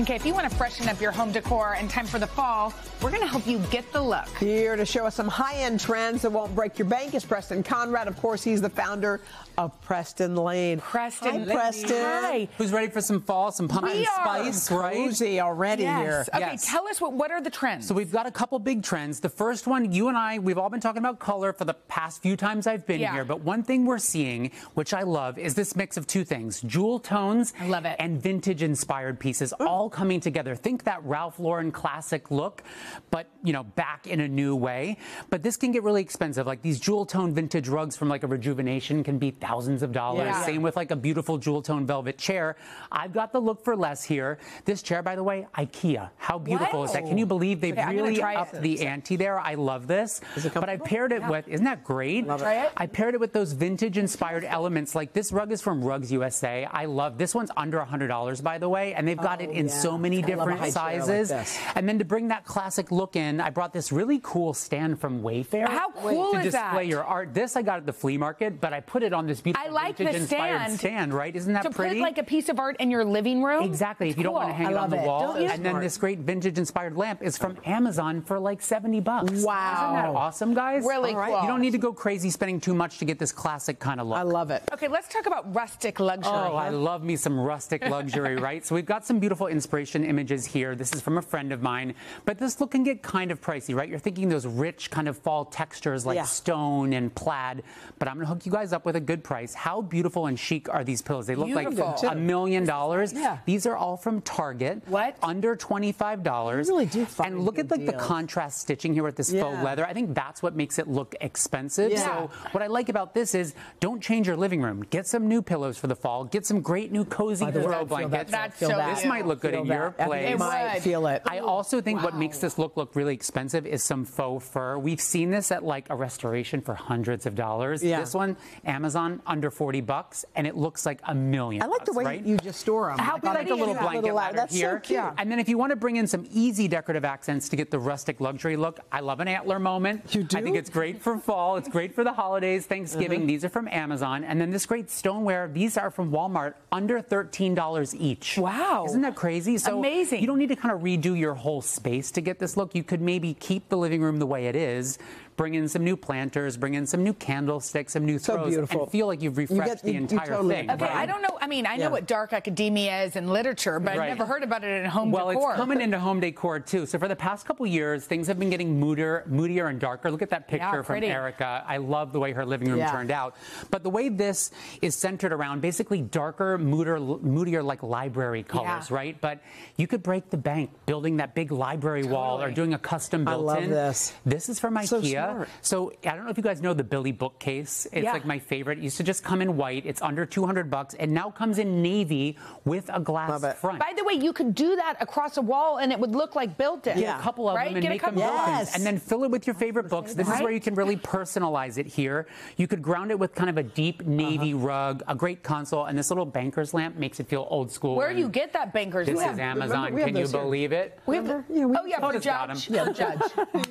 Okay, if you want to freshen up your home decor in time for the fall, we're going to help you get the look. Here to show us some high-end trends that won't break your bank is Preston Konrad. Of course, he's the founder of Preston Lane. Preston. Hi, Preston. Hi. Who's ready for some fall, some pumpkin spice, right? Cozy already here. Okay, tell us, what are the trends? So we've got a couple big trends. The first one, you and I, we've all been talking about color for the past few times I've been here, but one thing we're seeing, which I love, is this mix of two things, jewel tones and vintage-inspired pieces, all coming together. Think that Ralph Lauren classic look, but you know, back in a new way. But this can get really expensive. Like these jewel tone vintage rugs from like a Rejuvenation can be thousands of dollars. Yeah. Same with like a beautiful jewel tone velvet chair. I've got the look for less here. This chair, by the way, IKEA. How beautiful is that? Can you believe they've really upped the ante there? I love this. But I paired it with, isn't that great? I paired it with those vintage inspired elements. Like this rug is from Rugs USA. I love this one's under $100, by the way, and they've got it in so many different sizes. Like and then to bring that classic look in, I brought this really cool stand from Wayfair. How cool is that? To display your art. This I got at the flea market, but I put it on this beautiful vintage-inspired stand, right? Isn't that pretty? To put like a piece of art in your living room? Exactly. If you don't want to hang it on the wall. And then this great vintage-inspired lamp is from Amazon for like $70. Wow. Isn't that awesome, guys? Really cool. You don't need to go crazy spending too much to get this classic kind of look. I love it. Okay, let's talk about rustic luxury. Oh, I love me some rustic luxury, right? So we've got some beautiful inspiration images here. This is from a friend of mine, but this look can get kind of pricey, right? You're thinking those rich kind of fall textures like stone and plaid, but I'm gonna hook you guys up with a good price. How beautiful and chic are these pillows? They look like $1 million. These are all from Target. Under $25. You really do find and look at like the contrast stitching here with this faux leather. I think that's what makes it look expensive. So what I like about this is don't change your living room. Get some new pillows for the fall. Get some great new cozy throw blankets. This might look good in your place. It might I also think what makes this look really expensive is some faux fur. We've seen this at like a restoration for hundreds of dollars. This one, Amazon, under $40, and it looks like $1 million. I like the way you just store them. How about like a little blanket ladder here? So cute. And then if you want to bring in some easy decorative accents to get the rustic luxury look, I love an antler moment. You do? I think it's great for fall. It's great for the holidays, Thanksgiving. These are from Amazon, and then this great stoneware. These are from Walmart, under $13 each. Wow. Isn't that crazy? So amazing. You don't need to kind of redo your whole space to get this look. You could maybe keep the living room the way it is, bring in some new planters, bring in some new candlesticks, some new throws, and feel like you've refreshed the entire thing. Okay, I don't know. I mean, I know what dark academia is in literature, but I've never heard about it in home decor. Well, it's coming into home decor, too. So for the past couple years, things have been getting moodier and darker. Look at that picture from Erica. I love the way her living room turned out. But the way this is centered around basically darker, moodier, like library colors, right? But you could break the bank building that big library wall or doing a custom built-in. I love this. This is from IKEA. So I don't know if you guys know the Billy Bookcase. It's like my favorite. It used to just come in white. It's under $200 and now comes in navy with a glass front. By the way, you could do that across a wall and it would look like built-in. Yeah, a couple of them and make them built-ins. And then fill it with your favorite books. This is where you can really personalize it here. You could ground it with kind of a deep navy rug, a great console, and this little banker's lamp makes it feel old school. Where do you get that banker's lamp? This is Amazon. Can you believe it? We have, oh yeah, for Judge.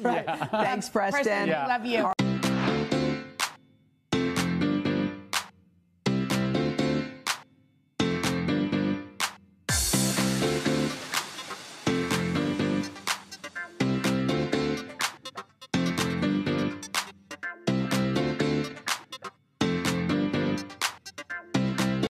Thanks, Preston. We love you.